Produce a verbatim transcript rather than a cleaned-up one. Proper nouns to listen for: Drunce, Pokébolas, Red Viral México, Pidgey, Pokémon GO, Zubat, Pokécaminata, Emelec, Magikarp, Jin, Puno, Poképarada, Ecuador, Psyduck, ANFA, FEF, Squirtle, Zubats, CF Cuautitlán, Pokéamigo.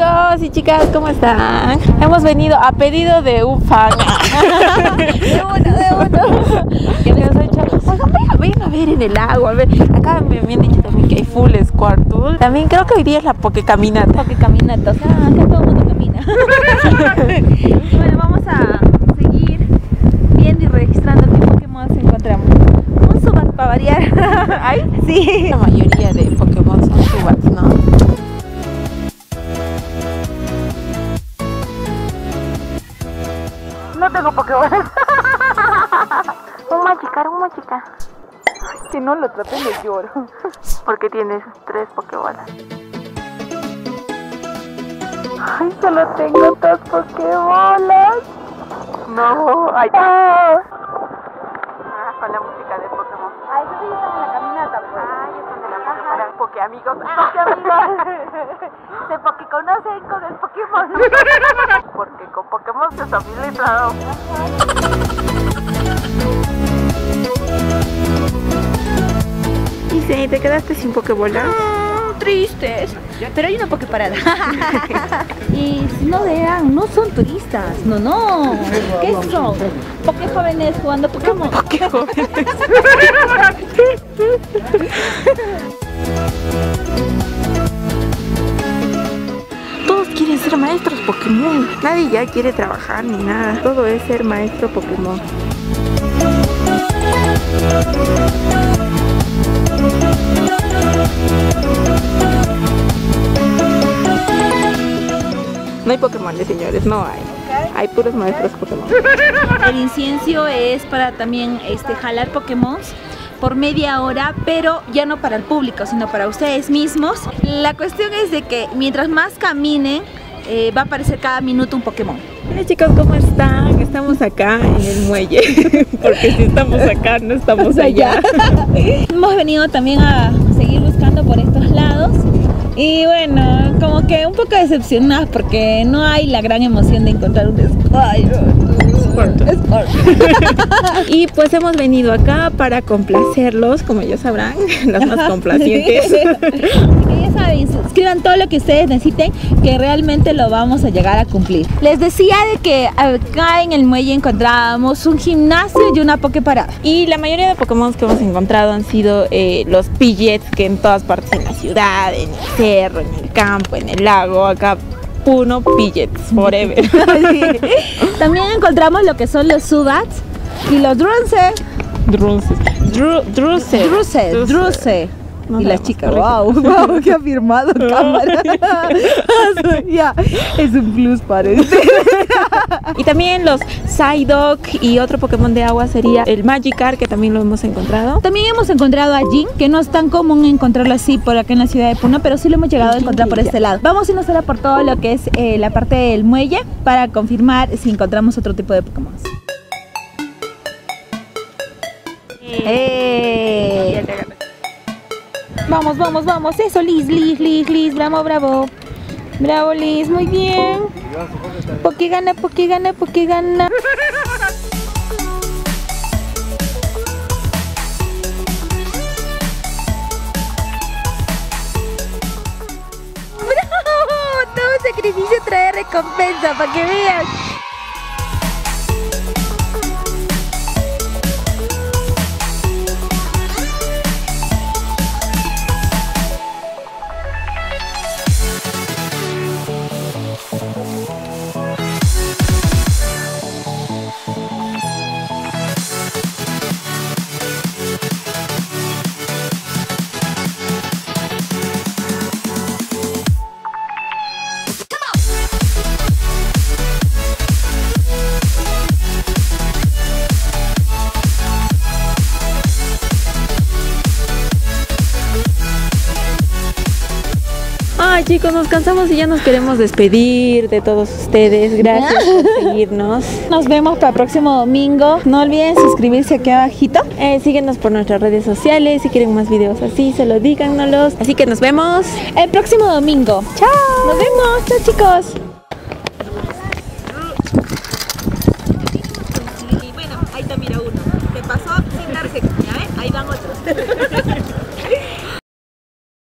chicos y chicas, ¿cómo están? Hemos venido a pedido de un fan. De uno, de uno. Que nos ha hecho, oigan, ven, ven a ver en el agua, a ver. Acá me, me han dicho también que hay full Squirtle. También creo que hoy día es la Pokécaminata. Pokécaminata, o sea, acá todo el mundo camina. Y bueno, vamos a seguir viendo y registrando qué Pokémon encontramos. Un Zubat para variar. ¿Ay? Sí. La mayoría de Pokémon son Zubats, ¿no? No tengo Pokébolas. Un Magikarp, un Magikarp. Si no lo traten de lloro. Porque tienes tres Pokébolas. Ay, solo tengo dos Pokébolas. No, ay. Ah, con la música de Pokémon. Ay, yo estoy en la caminata. Pues. Ay, yo estoy en la caja. Para Pokéamigos. Pokéamigos. Se Pokéconocen con el Pokémon. Porque con Pokémon se familiariza. Y si te quedaste sin Pokébolas. Ah, tristes. Pero hay una Poképarada. Y si no vean, no son turistas. No, no. ¿Qué son? Poké jóvenes jugando Pokémon. Poké jóvenes. Quieren ser maestros Pokémon. Nadie ya quiere trabajar ni nada. Todo es ser maestro Pokémon. No hay Pokémon, señores, no hay. Hay puros maestros Pokémon. El incienso es para también este, jalar Pokémon por media hora, pero ya no para el público, sino para ustedes mismos. La cuestión es de que mientras más caminen, eh, va a aparecer cada minuto un Pokémon. Hola chicos, ¿cómo están? Estamos acá en el muelle, porque si estamos acá, no estamos allá. Hemos venido también a seguir buscando por estos lados. Y bueno, como que un poco decepcionadas porque no hay la gran emoción de encontrar un Squirtle. Y pues hemos venido acá para complacerlos, como ya sabrán, las más complacientes. Ya saben, escriban todo lo que ustedes necesiten, que realmente lo vamos a llegar a cumplir. Les decía de que acá en el muelle encontrábamos un gimnasio y una Poképarada. Y la mayoría de Pokémon que hemos encontrado han sido eh, los Pidgeys, que en todas partes, en la ciudad, en el cerro, en el campo, en el lago, acá. Puno, Pidgeys, forever. Sí. También encontramos lo que son los Zubats y los Drunce. Drunce. Drunce. Drunce. Drunce. No, y las chicas, wow, wow, que ha firmado cámara. Ya, es un plus para este. Y también los Psyduck y otro Pokémon de agua sería el Magikarp, que también lo hemos encontrado. También hemos encontrado a Jin, que no es tan común encontrarlo así por acá en la ciudad de Puno, pero sí lo hemos llegado a encontrar por este lado. Vamos a irnos ahora por todo lo que es eh, la parte del muelle para confirmar si encontramos otro tipo de Pokémon. Eh. Eh. Vamos, vamos, vamos, eso, Liz, Liz, Liz, Liz, bravo, bravo. Bravo, Liz, muy bien. Porque gana, porque gana, porque gana. ¡Bravo! Todo sacrificio trae recompensa, para que veas. Chicos, nos cansamos y ya nos queremos despedir de todos ustedes. Gracias por seguirnos. Nos vemos para el próximo domingo. No olviden suscribirse aquí abajito. Eh, síguenos por nuestras redes sociales. Si quieren más videos así, se lo díganos. Así que nos vemos el próximo domingo. ¡Chao! ¡Nos vemos! ¡Chao, chicos! Y bueno, ahí te mira uno. Te pasó sin darse cuenta, ¿eh? Ahí van otros.